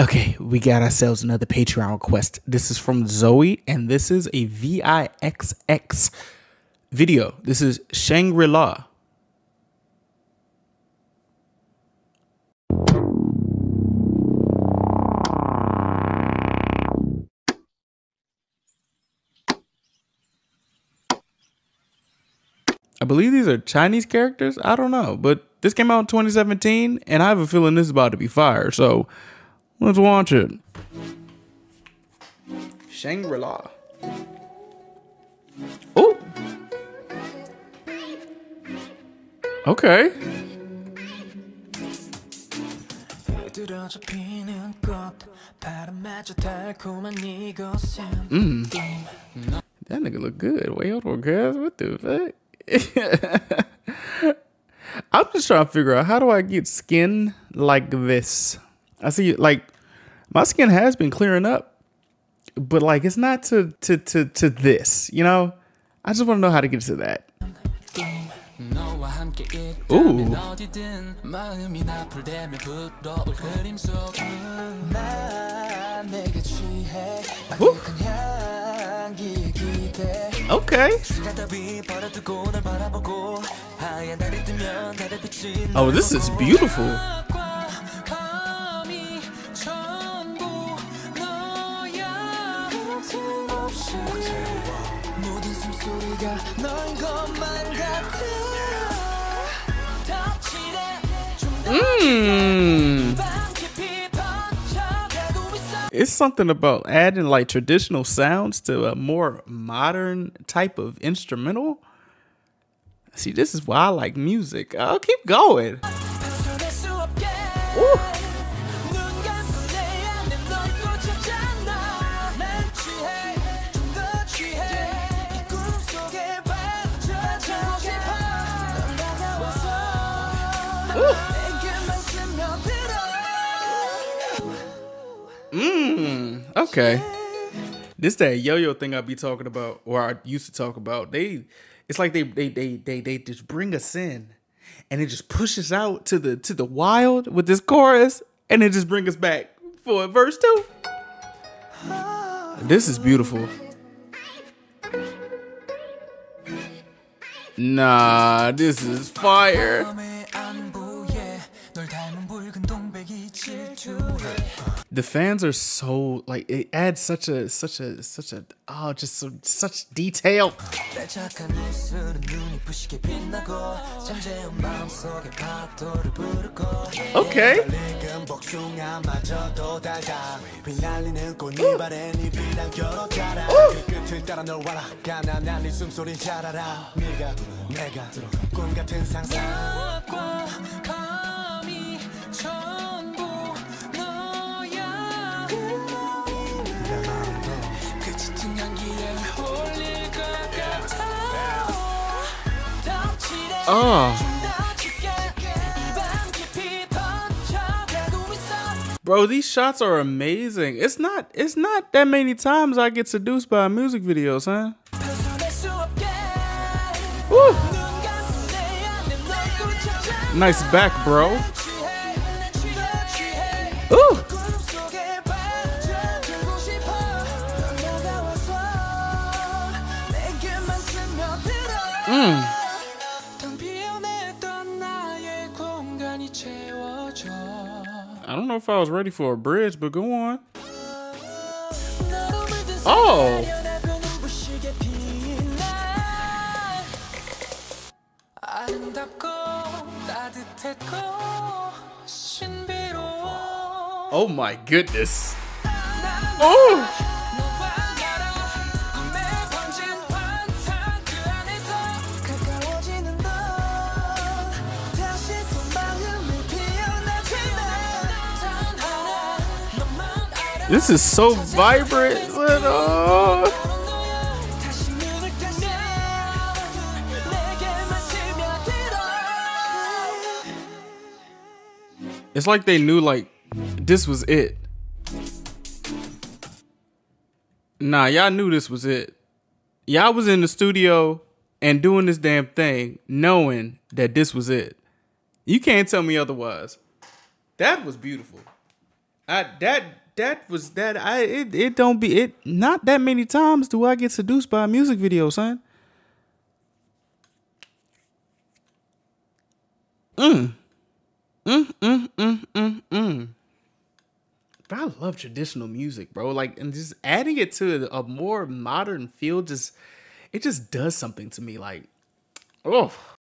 Okay, we got ourselves another Patreon request. This is from Zoe, and this is a VIXX video. This is Shangri-La. I believe these are Chinese characters. I don't know, but this came out in 2017, and I have a feeling this is about to be fire, so let's watch it. Shangri-La. Oh. Okay. That nigga look good. Wait, hold on, guys. What the fuck? I'm just trying to figure out, how do I get skin like this? I see, like, my skin has been clearing up, but like it's not to this, you know. I just want to know how to get to that. Ooh. Okay. Oh, this is beautiful. It's something about adding like traditional sounds to a more modern type of instrumental. See, this is why I like music. I'll keep going. Ooh. Okay, this that yo-yo thing I be talking about, or I used to talk about. It's like they just bring us in, and it just pushes out to the wild with this chorus, and it just brings us back for verse 2. This is beautiful. Nah, this is fire. The fans are so, like, it adds such a oh, just such detail. Okay. Ooh. Ooh. Oh. Bro, these shots are amazing. It's not that many times I get seduced by music videos, huh? Woo. Nice back, bro. Ooh. Mm. I don't know if I was ready for a bridge, but go on. Oh! Oh my goodness. Oh! This is so vibrant. It's like they knew, like, this was it. Nah, y'all knew this was it. Y'all was in the studio and doing this damn thing knowing that this was it. You can't tell me otherwise. That was beautiful. Not that many times do I get seduced by a music video, son. But I love traditional music, bro. Like, and just adding it to a more modern feel, just, it just does something to me. Like, oh.